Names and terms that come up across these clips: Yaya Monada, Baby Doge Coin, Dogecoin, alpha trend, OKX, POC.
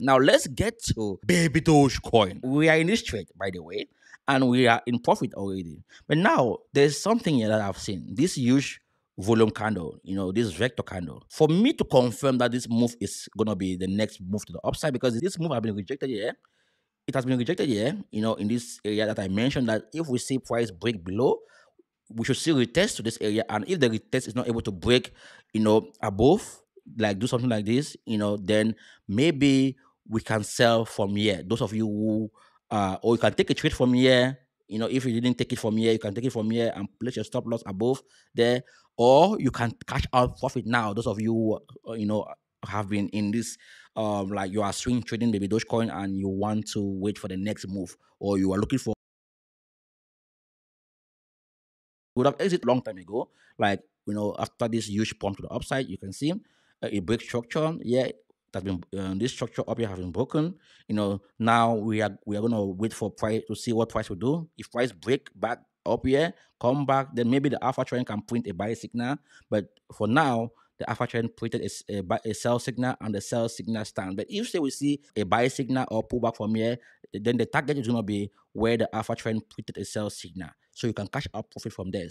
Now let's get to Baby Doge Coin. We are in this trade, by the way, and we are in profit already. But now there's something here that I've seen. This huge volume candle, you know, this vector candle. For me to confirm that this move is going to be the next move to the upside, because this move has been rejected here. It has been rejected here, you know, in this area that I mentioned, that if we see price break below, we should see retest to this area. And if the retest is not able to break, you know, above, like do something like this, you know, then maybe we can sell from here. Those of you who, or you can take a trade from here. You know, if you didn't take it from here, you can take it from here and place your stop loss above there. Or you can cash out profit now. Those of you who, you know, have been in this, like you are swing trading Baby Dogecoin and you want to wait for the next move, or you are looking for, would have exited long time ago. Like, you know, after this huge pump to the upside, you can see it breaks structure. Yeah, that's been this structure up here has been broken. You know, now we are gonna wait for price to see what price will do. If price break back up here, come back, then maybe the alpha trend can print a buy signal. But for now, the alpha trend printed a sell signal, and the sell signal stand. But if say we see a buy signal or pullback from here, then the target is going to be where the alpha trend printed a sell signal. So you can cash out profit from there.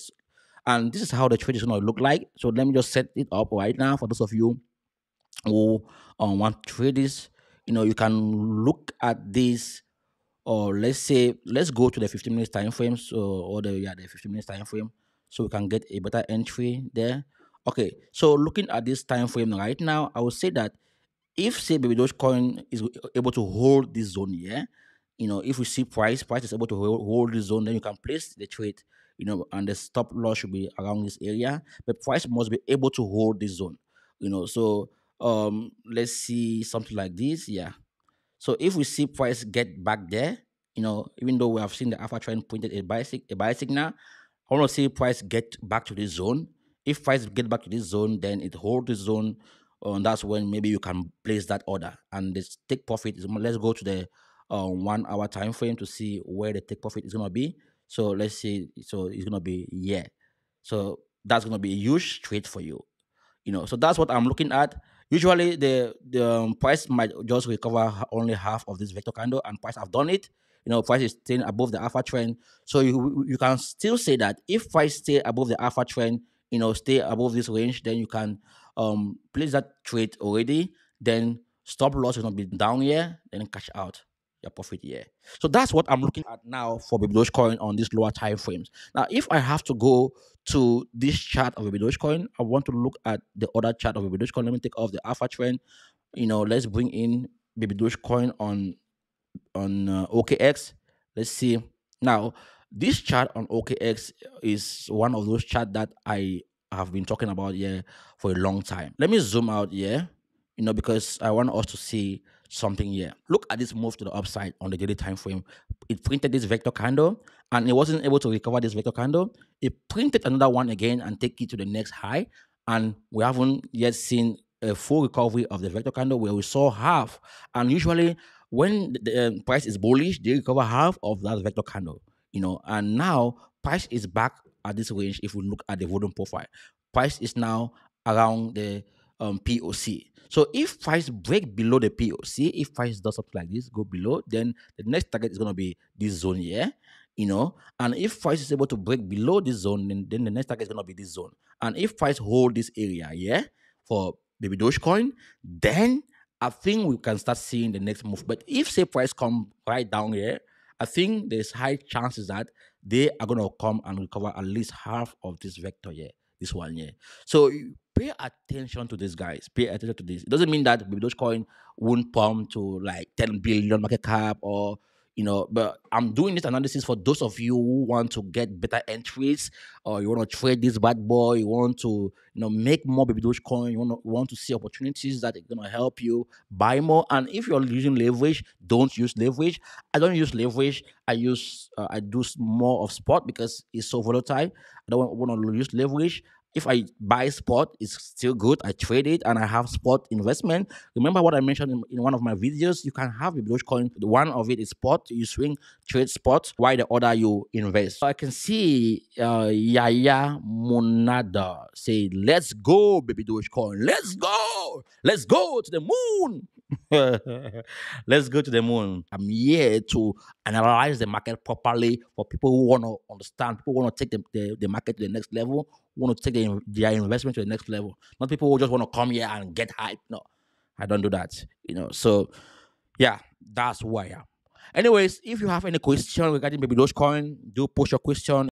And this is how the trade is going to look like. So let me just set it up right now for those of you who want to trade this. You know, you can look at this, or let's say, let's go to the 15 minutes time frame, so, or the 15 minutes time frame, so we can get a better entry there. Okay, so looking at this time frame right now, I would say that if, say, Baby Doge Coin is able to hold this zone here, you know, if we see price is able to hold this zone, then you can place the trade, you know, and the stop loss should be around this area. But price must be able to hold this zone, you know. So let's see something like this, yeah. So if we see price get back there, you know, even though we have seen the alpha trend pointed a buy signal, I want to see price get back to this zone. If price get back to this zone, then it holds this zone, and that's when maybe you can place that order. And the take profit is, let's go to the 1 hour time frame to see where the take profit is going to be. So let's see, so it's going to be, yeah. So that's going to be a huge trade for you. You know, so that's what I'm looking at. Usually the price might just recover only half of this vector candle, and price have done it. You know, price is staying above the alpha trend. So you can still say that if price stay above the alpha trend, you know, stay above this range, then you can place that trade already. Then stop loss will not be down here, then cash out your profit here. So that's what I'm looking at now for Baby Doge Coin on these lower time frames. Now, if I have to go to this chart of Baby Doge Coin, I want to look at the other chart of Baby Doge Coin. Let me take off the alpha trend. You know, let's bring in Baby Doge Coin on OKX. Let's see now. This chart on OKX is one of those charts that I have been talking about here for a long time. Let me zoom out here, you know, because I want us to see something here. Look at this move to the upside on the daily time frame. It printed this vector candle, and it wasn't able to recover this vector candle. It printed another one again and take it to the next high, and we haven't yet seen a full recovery of the vector candle where we saw half. And usually when the price is bullish, they recover half of that vector candle. You know, and now price is back at this range. If we look at the volume profile, price is now around the POC. So if price break below the POC, if price does something like this, go below, then the next target is going to be this zone here, you know. And if price is able to break below this zone, then the next target is going to be this zone. And if price hold this area here for Baby Doge Coin, then I think we can start seeing the next move. But if, say, price come right down here, I think there's high chances that they are going to come and recover at least half of this vector here, this one here. So pay attention to this, guys. Pay attention to this. It doesn't mean that Baby Doge Coin won't pump to like 10 billion market cap, or, you know, but I'm doing this analysis for those of you who want to get better entries, or you want to trade this bad boy, you want to, you know, make more Baby Doge Coin, you want to see opportunities that are going to help you buy more. And if you're using leverage, don't use leverage. I don't use leverage. I do more of spot because it's so volatile. I don't want to use leverage. If I buy spot, it's still good. I trade it and I have spot investment. Remember what I mentioned in one of my videos? You can have Baby Doge Coin. One of it is spot. You swing, trade spot, while the other you invest. So I can see Yaya Monada say, let's go, Baby Doge Coin. Let's go. Let's go to the moon. Let's go to the moon. I'm here to analyze the market properly for people who want to understand, people who want to take the market to the next level, who want to take their investment to the next level. Not people who just want to come here and get hype. No, I don't do that. You know, so yeah, that's who I am. Anyways, if you have any question regarding Baby Doge Coin, do post your question.